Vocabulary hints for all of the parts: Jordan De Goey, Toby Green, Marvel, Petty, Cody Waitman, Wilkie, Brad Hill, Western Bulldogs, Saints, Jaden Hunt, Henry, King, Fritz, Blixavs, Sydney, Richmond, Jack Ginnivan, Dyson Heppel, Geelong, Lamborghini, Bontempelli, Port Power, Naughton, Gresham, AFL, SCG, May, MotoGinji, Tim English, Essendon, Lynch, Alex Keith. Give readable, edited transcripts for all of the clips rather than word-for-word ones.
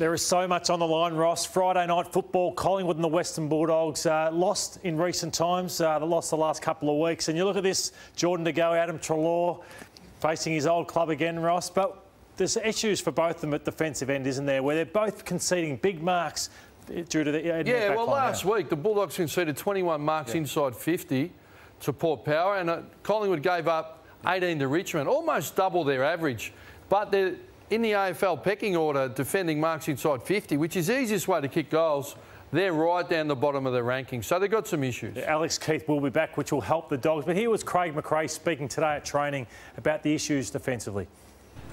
There is so much on the line, Ross. Friday night football, Collingwood and the Western Bulldogs lost in recent times. They lost the last couple of weeks. And you look at this, Jordan De Goey, Adam Treloar facing his old club again, Ross. But there's issues for both of them at the defensive end, isn't there, where they're both conceding big marks due to the... Yeah, well, last week the Bulldogs conceded 21 marks inside 50 to Port Power, and Collingwood gave up 18 to Richmond, almost double their average. But they're in the AFL pecking order, defending marks inside 50, which is the easiest way to kick goals. They're right down the bottom of the rankings, so they've got some issues. Alex Keith will be back, which will help the Dogs. But here was Craig McRae speaking today at training about the issues defensively.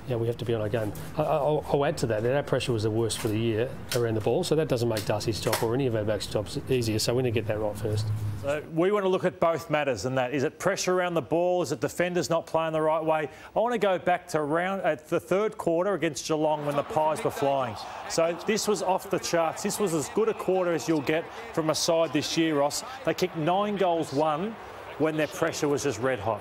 Yeah, we have to be on our game. I'll add to that that our pressure was the worst for the year around the ball, so that doesn't make Darcy's job or any of our backs' jobs easier, so we need to get that right first. So we want to look at both matters, and that is it pressure around the ball, is it defenders not playing the right way? I want to go back to round at the third quarter against Geelong when the Pies were flying. So this was off the charts. This was as good a quarter as you'll get from a side this year, Ross. They kicked 9 goals, 1 when their pressure was just red hot.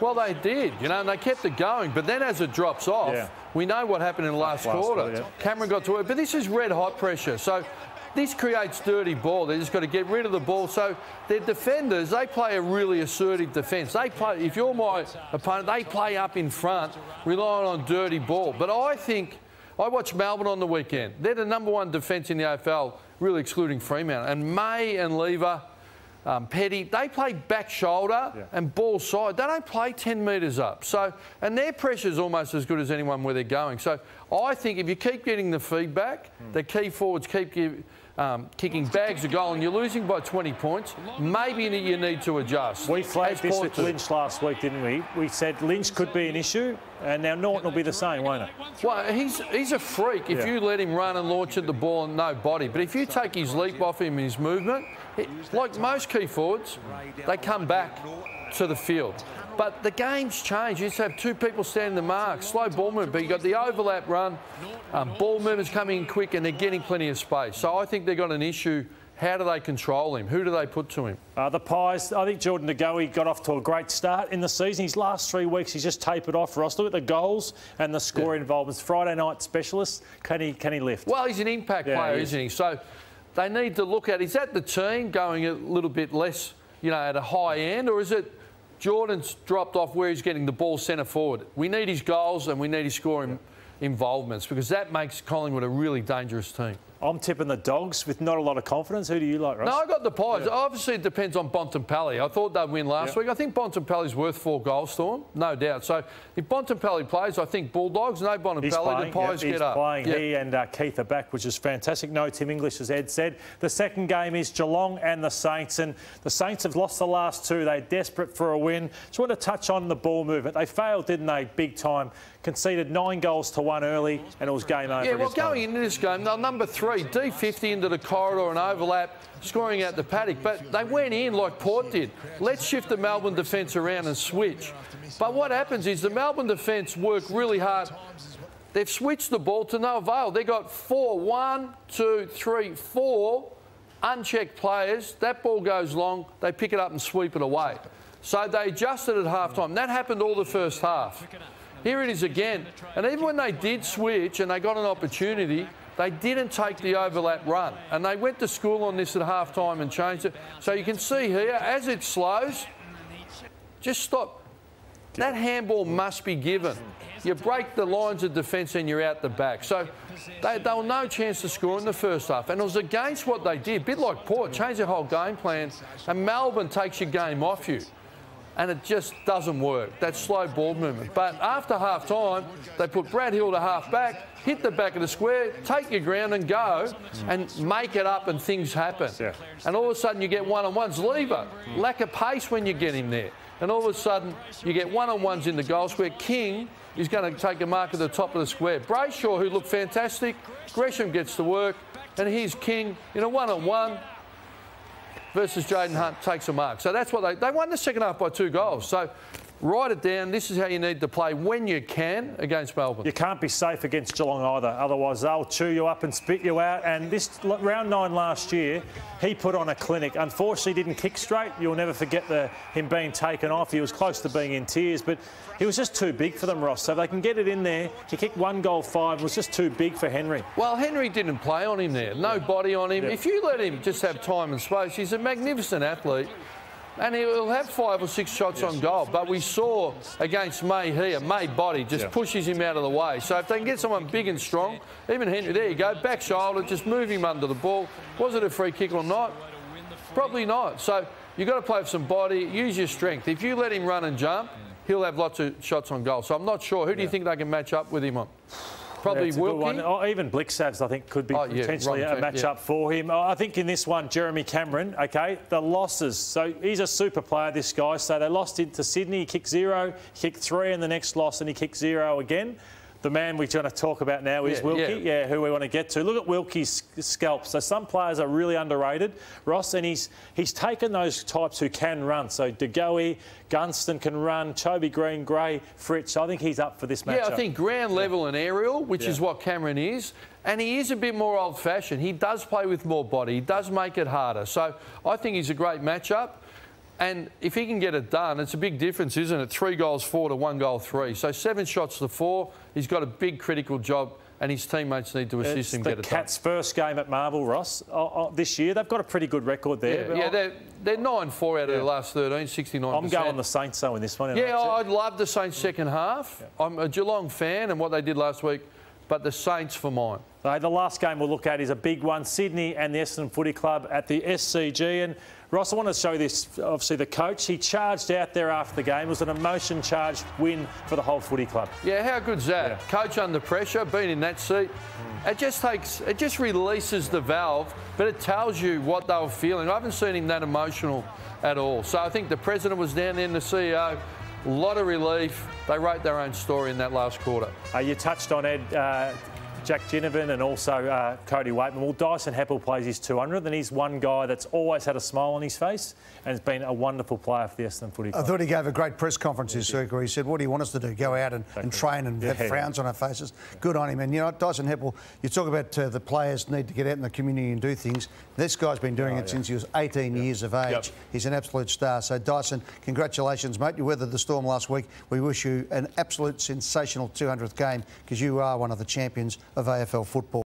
Well, they did, you know, and they kept it going. But then as it drops off, we know what happened in the last quarter. Cameron got to it. But this is red-hot pressure. So this creates dirty ball. They just got to get rid of the ball. So their defenders, they play a really assertive defence. They play, if you're my opponent, they play up in front, relying on dirty ball. But I think, I watched Melbourne on the weekend. They're the #1 defence in the AFL, really excluding Fremantle. And May and Lever... Petty, they play back shoulder and ball side. They don't play 10 metres up. So, and their pressure is almost as good as anyone where they're going. So I think if you keep getting the feedback, the key forwards keep kicking bags of goal and you're losing by 20 points, maybe you need to adjust. We flagged this with Lynch last week, didn't we? We said Lynch could be an issue and now Naughton will be the same, won't it? Well, he's a freak if you let him run and launch at the ball and no body. But if you take his leap off him and his movement... like most key forwards, they come back to the field. But the game's changed. You just have 2 people standing the mark, slow ball movement, but you've got the overlap run, ball movements coming in quick and they're getting plenty of space. So I think they've got an issue. How do they control him? Who do they put to him? The Pies, I think Jordan De Goey got off to a great start in the season. His last 3 weeks, he's just tapered off, Ross. Look at the goals and the scoring involvements. Friday night specialist, can he lift? Well, he's an impact player, isn't he? So... they need to look at, is that the team going a little bit less, you know, at a high end, or is it Jordan's dropped off where he's getting the ball centre forward? We need his goals and we need his scoring involvements because that makes Collingwood a really dangerous team. I'm tipping the Dogs with not a lot of confidence. Who do you like, Ross? No, I got the Pies. Obviously, it depends on Bontempelli. I thought they'd win last week. I think Bontempelli's worth 4 goals to him, no doubt. So if Bontempelli plays, I think Bulldogs, no Bontempelli, he's playing, the Pies get up. He's playing. He and Keith are back, which is fantastic. No Tim English, as Ed said. The second game is Geelong and the Saints, and the Saints have lost the last 2. They're desperate for a win. Just want to touch on the ball movement. They failed, didn't they, big time? Conceded 9 goals to 1 early, and it was game over. Yeah, well, going into this game, they're #3. D50 into the corridor and overlap, scoring out the paddock. But they went in like Port did. Let's shift the Melbourne defence around and switch. But what happens is the Melbourne defence work really hard. They've switched the ball to no avail. They got 4, 1, 2, 3, 4 unchecked players. That ball goes long. They pick it up and sweep it away. So they adjusted at half-time. That happened all the first half. Here it is again. And even when they did switch and they got an opportunity... they didn't take the overlap run, and they went to school on this at half-time and changed it. So you can see here, as it slows, just stop. That handball must be given. You break the lines of defence and you're out the back. So they were no chance to score in the first half, and it was against what they did, a bit like Port, change their whole game plan, and Melbourne takes your game off you. And it just doesn't work, that slow ball movement. But after half-time, they put Brad Hill to half-back, hit the back of the square, take your ground and go, and make it up and things happen. Yeah. And all of a sudden you get one-on-ones. Lever, lack of pace when you get him there. And all of a sudden you get one-on-ones in the goal square. King is going to take a mark at the top of the square. Brayshaw, who looked fantastic, Gresham gets to work, and here's King in a one-on-one. Versus Jaden Hunt takes a mark. So that's what they won the second half by 2 goals. So Write it down. This is how you need to play when you can against Melbourne. You can't be safe against Geelong either. Otherwise, they'll chew you up and spit you out. And this round 9 last year, he put on a clinic. Unfortunately, he didn't kick straight. You'll never forget him being taken off. He was close to being in tears, but he was just too big for them, Ross. So if they can get it in there, he kicked 1 goal 5. It was just too big for Henry. Well, Henry didn't play on him there. No body on him. Yeah. If you let him just have time and space, he's a magnificent athlete. And he'll have 5 or 6 shots on goal. But we saw against May here, May body just pushes him out of the way. So if they can get someone big and strong, even Henry, there you go, back shoulder, just move him under the ball. Was it a free kick or not? Probably not. So you've got to play with some body, use your strength. If you let him run and jump, he'll have lots of shots on goal. So I'm not sure. Who do you think they can match up with him on? Probably Wilkie. Oh, even Blixavs, I think, could be potentially a match-up for him. I think in this one, Jeremy Cameron, OK, the losses. So he's a super player, this guy. So they lost it to Sydney. He kicked 0, kicked 3 in the next loss, and he kicked 0 again. The man we're going to talk about now is Wilkie, who we want to get to. Look at Wilkie's scalp. So some players are really underrated, Ross, and he's taken those types who can run. So De Goey, Gunston can run, Toby Green, Gray, Fritz. I think he's up for this matchup. Yeah, I think ground level and aerial, which is what Cameron is. And he is a bit more old-fashioned. He does play with more body. He does make it harder. So I think he's a great matchup. And if he can get it done, it's a big difference, isn't it? 3 goals 4 to 1 goal 3. So 7 shots to 4. He's got a big critical job, and his teammates need to assist him get it done. It's the Cats' first game at Marvel, Ross, this year. They've got a pretty good record there. Yeah, they're 9-4 out of their last 13, 69%. I'm going the Saints, though, in this one. Yeah, I'd love the Saints' second half. Yeah. I'm a Geelong fan and what they did last week, but the Saints for mine. The last game we'll look at is a big one, Sydney and the Essendon Footy Club at the SCG. And Ross, I want to show this, obviously, the coach. He charged out there after the game. It was an emotion-charged win for the whole footy club. Yeah, how good's that? Yeah. Coach under pressure, being in that seat. It just takes, it just releases the valve, but it tells you what they were feeling. I haven't seen him that emotional at all. So I think the president was down there and the CEO. A lot of relief. They wrote their own story in that last quarter. You touched on, Ed, Jack Ginnivan and also Cody Waitman. Well, Dyson Heppel plays his 200th, and he's one guy that's always had a smile on his face and has been a wonderful player for the Essendon Footy Club. I thought he gave a great press conference this week where he said, what do you want us to do? Go out and train and have frowns on our faces? Good on him. And, you know, Dyson Heppel, you talk about the players need to get out in the community and do things. This guy's been doing it since he was 18 years of age. He's an absolute star. So, Dyson, congratulations, mate. You weathered the storm last week. We wish you an absolute sensational 200th game because you are one of the champions of AFL football.